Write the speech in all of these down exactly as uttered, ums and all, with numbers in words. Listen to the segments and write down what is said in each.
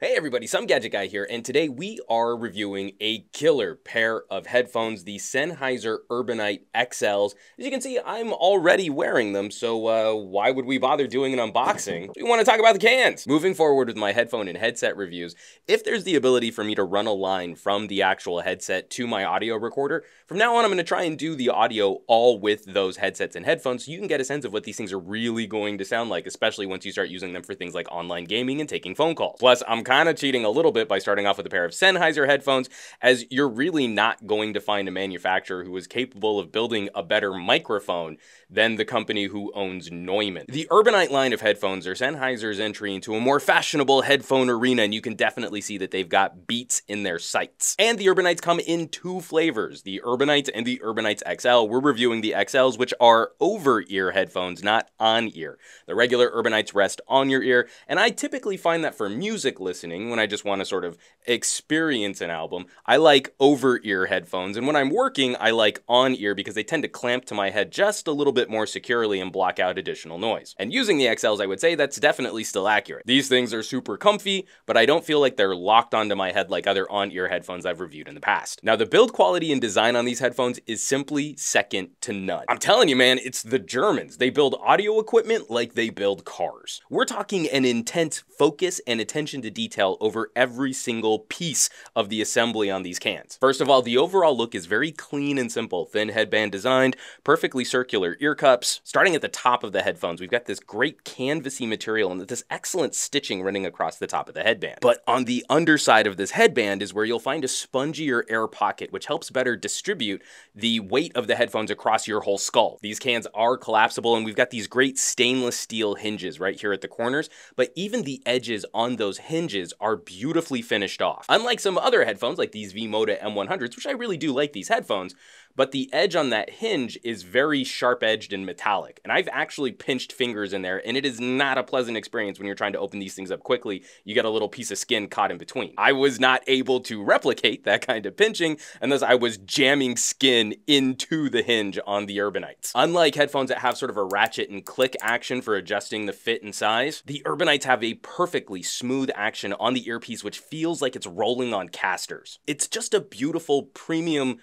Hey everybody, SomeGadgetGuy here, and today we are reviewing a killer pair of headphones, the Sennheiser Urbanite X Ls. As you can see, I'm already wearing them, so uh, why would we bother doing an unboxing? We want to talk about the cans! Moving forward with my headphone and headset reviews, if there's the ability for me to run a line from the actual headset to my audio recorder, from now on I'm going to try and do the audio all with those headsets and headphones so you can get a sense of what these things are really going to sound like, especially once you start using them for things like online gaming and taking phone calls. Plus, I'm kind kind of cheating a little bit by starting off with a pair of Sennheiser headphones, as you're really not going to find a manufacturer who is capable of building a better microphone than the company who owns Neumann. The Urbanite line of headphones are Sennheiser's entry into a more fashionable headphone arena, and you can definitely see that they've got Beats in their sights. And the Urbanites come in two flavors, the Urbanites and the Urbanites X L. We're reviewing the X Ls, which are over-ear headphones, not on-ear. The regular Urbanites rest on your ear, and I typically find that for music listening, when I just want to sort of experience an album, I like over-ear headphones, and when I'm working, I like on-ear because they tend to clamp to my head just a little bit more securely and block out additional noise. And using the X Ls, I would say that's definitely still accurate. These things are super comfy, but I don't feel like they're locked onto my head like other on-ear headphones I've reviewed in the past. Now, the build quality and design on these headphones is simply second to none. I'm telling you, man, it's the Germans. They build audio equipment like they build cars. We're talking an intense focus and attention to detail over every single piece of the assembly on these cans. First of all, the overall look is very clean and simple. Thin headband designed, perfectly circular ear cups. Starting at the top of the headphones, we've got this great canvasy material and this excellent stitching running across the top of the headband. But on the underside of this headband is where you'll find a spongier air pocket, which helps better distribute the weight of the headphones across your whole skull. These cans are collapsible, and we've got these great stainless steel hinges right here at the corners, but even the edges on those hinges are beautifully finished off. Unlike some other headphones like these V-Moda M one hundreds, which I really do like these headphones, but the edge on that hinge is very sharp-edged and metallic, and I've actually pinched fingers in there, and it is not a pleasant experience when you're trying to open these things up quickly. You get a little piece of skin caught in between. I was not able to replicate that kind of pinching, and thus I was jamming skin into the hinge on the Urbanites. Unlike headphones that have sort of a ratchet and click action for adjusting the fit and size, the Urbanites have a perfectly smooth action on the earpiece, which feels like it's rolling on casters. It's just a beautiful premium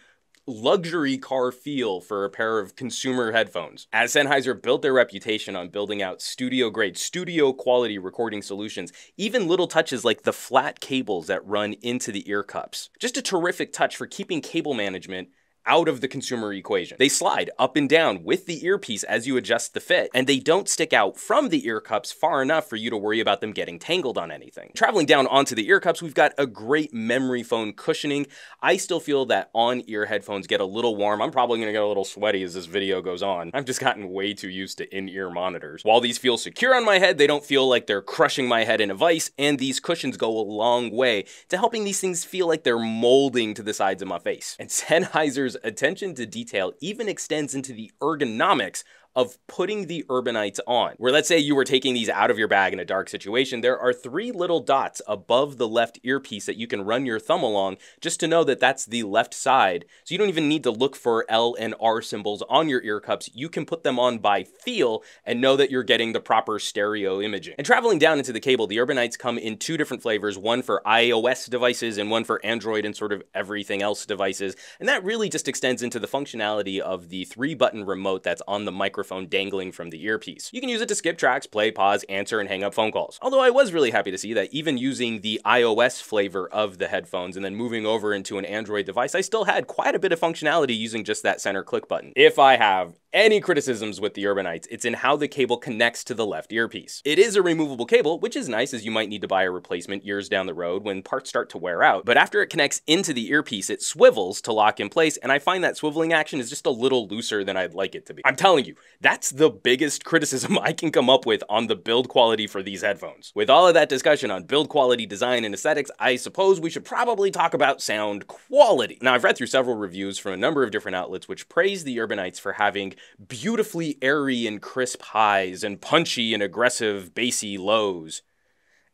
luxury car feel for a pair of consumer headphones. As Sennheiser built their reputation on building out studio-grade, studio-quality recording solutions, even little touches like the flat cables that run into the ear cups. Just a terrific touch for keeping cable management out of the consumer equation. They slide up and down with the earpiece as you adjust the fit, and they don't stick out from the ear cups far enough for you to worry about them getting tangled on anything. Traveling down onto the ear cups, we've got a great memory foam cushioning. I still feel that on-ear headphones get a little warm. I'm probably gonna get a little sweaty as this video goes on. I've just gotten way too used to in-ear monitors. While these feel secure on my head, they don't feel like they're crushing my head in a vice, and these cushions go a long way to helping these things feel like they're molding to the sides of my face. And Sennheiser's attention to detail even extends into the ergonomics of putting the Urbanites on. Where let's say you were taking these out of your bag in a dark situation, there are three little dots above the left earpiece that you can run your thumb along just to know that that's the left side. So you don't even need to look for L and R symbols on your ear cups. You can put them on by feel and know that you're getting the proper stereo imaging. And traveling down into the cable, the Urbanites come in two different flavors, one for iOS devices and one for Android and sort of everything else devices. And that really just extends into the functionality of the three button remote that's on the microphone Microphone dangling from the earpiece. You can use it to skip tracks, play, pause, answer, and hang up phone calls. Although I was really happy to see that even using the iOS flavor of the headphones and then moving over into an Android device, I still had quite a bit of functionality using just that center click button. If I have any criticisms with the Urbanites, it's in how the cable connects to the left earpiece. It is a removable cable, which is nice as you might need to buy a replacement years down the road when parts start to wear out, but after it connects into the earpiece, it swivels to lock in place, and I find that swiveling action is just a little looser than I'd like it to be. I'm telling you, that's the biggest criticism I can come up with on the build quality for these headphones. With all of that discussion on build quality, design, and aesthetics, I suppose we should probably talk about sound quality. Now, I've read through several reviews from a number of different outlets which praise the Urbanites for having beautifully airy and crisp highs and punchy and aggressive bassy lows.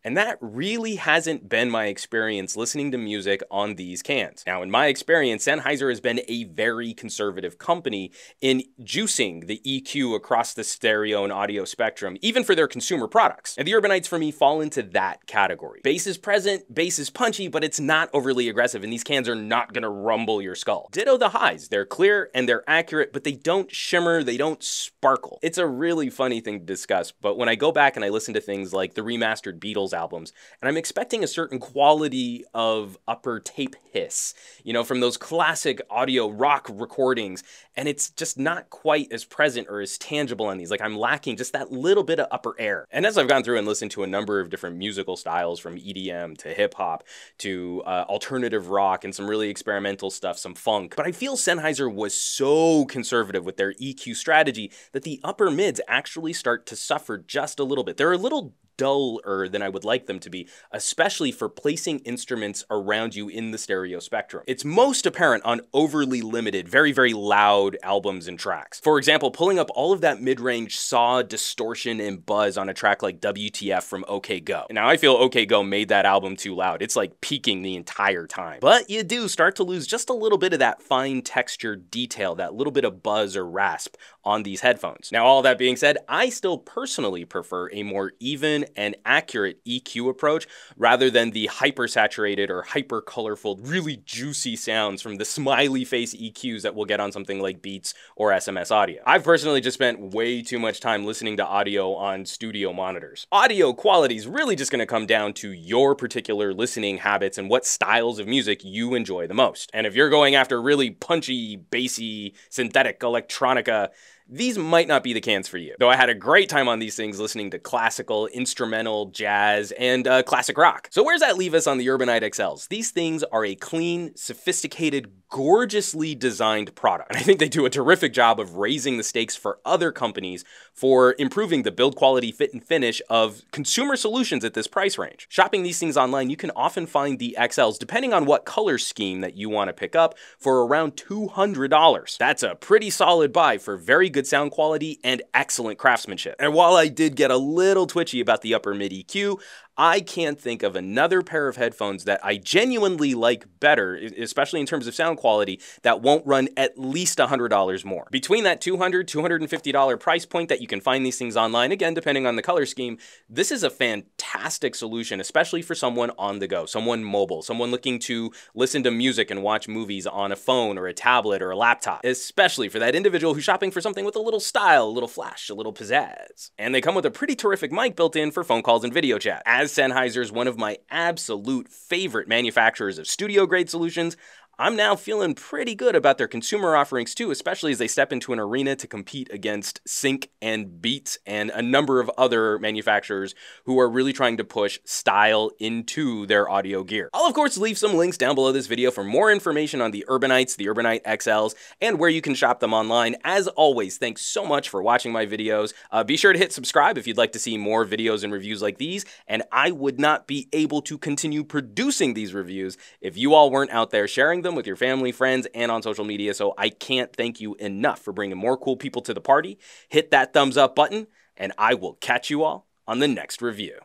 And that really hasn't been my experience listening to music on these cans. Now, in my experience, Sennheiser has been a very conservative company in juicing the E Q across the stereo and audio spectrum, even for their consumer products. And the Urbanites for me fall into that category. Bass is present, bass is punchy, but it's not overly aggressive, and these cans are not gonna rumble your skull. Ditto the highs, they're clear and they're accurate, but they don't shimmer, they don't sparkle. It's a really funny thing to discuss, but when I go back and I listen to things like the remastered Beatles albums, and I'm expecting a certain quality of upper tape hiss, you know, from those classic audio rock recordings, and it's just not quite as present or as tangible on these. Like, I'm lacking just that little bit of upper air. And as I've gone through and listened to a number of different musical styles, from E D M to hip hop to uh, alternative rock and some really experimental stuff, some funk, but I feel Sennheiser was so conservative with their E Q strategy that the upper mids actually start to suffer just a little bit. They're a little duller than I would like them to be, especially for placing instruments around you in the stereo spectrum. It's most apparent on overly limited, very, very loud albums and tracks. For example, pulling up all of that mid-range saw, distortion, and buzz on a track like W T F from OK Go. Now, I feel OK Go made that album too loud. It's like peaking the entire time. But you do start to lose just a little bit of that fine texture detail, that little bit of buzz or rasp on these headphones. Now, all that being said, I still personally prefer a more even and accurate E Q approach rather than the hyper-saturated or hyper-colorful, really juicy sounds from the smiley face E Qs that we'll get on something like Beats or S M S Audio. I've personally just spent way too much time listening to audio on studio monitors. Audio quality is really just gonna come down to your particular listening habits and what styles of music you enjoy the most. And if you're going after really punchy, bassy, synthetic electronica, these might not be the cans for you. Though I had a great time on these things listening to classical, instrumental, jazz, and uh, classic rock. So where's that leave us on the Urbanite X Ls? These things are a clean, sophisticated, gorgeously designed product. And I think they do a terrific job of raising the stakes for other companies for improving the build quality, fit, and finish of consumer solutions at this price range. Shopping these things online, you can often find the X Ls, depending on what color scheme that you want to pick up, for around two hundred dollars. That's a pretty solid buy for very good good sound quality and excellent craftsmanship. And while I did get a little twitchy about the upper mid E Q, I can't think of another pair of headphones that I genuinely like better, especially in terms of sound quality, that won't run at least one hundred dollars more. Between that two hundred, two hundred fifty dollar price point that you can find these things online, again, depending on the color scheme, this is a fantastic solution, especially for someone on the go, someone mobile, someone looking to listen to music and watch movies on a phone or a tablet or a laptop, especially for that individual who's shopping for something with a little style, a little flash, a little pizzazz. And they come with a pretty terrific mic built in for phone calls and video chat. As Sennheiser is one of my absolute favorite manufacturers of studio-grade solutions, I'm now feeling pretty good about their consumer offerings too, especially as they step into an arena to compete against Sync and Beats and a number of other manufacturers who are really trying to push style into their audio gear. I'll of course leave some links down below this video for more information on the Urbanites, the Urbanite X Ls, and where you can shop them online. As always, thanks so much for watching my videos. Uh, be sure to hit subscribe if you'd like to see more videos and reviews like these, and I would not be able to continue producing these reviews if you all weren't out there sharing them Them with your family, friends, and on social media. So I can't thank you enough for bringing more cool people to the party. Hit that thumbs up button, and I will catch you all on the next review.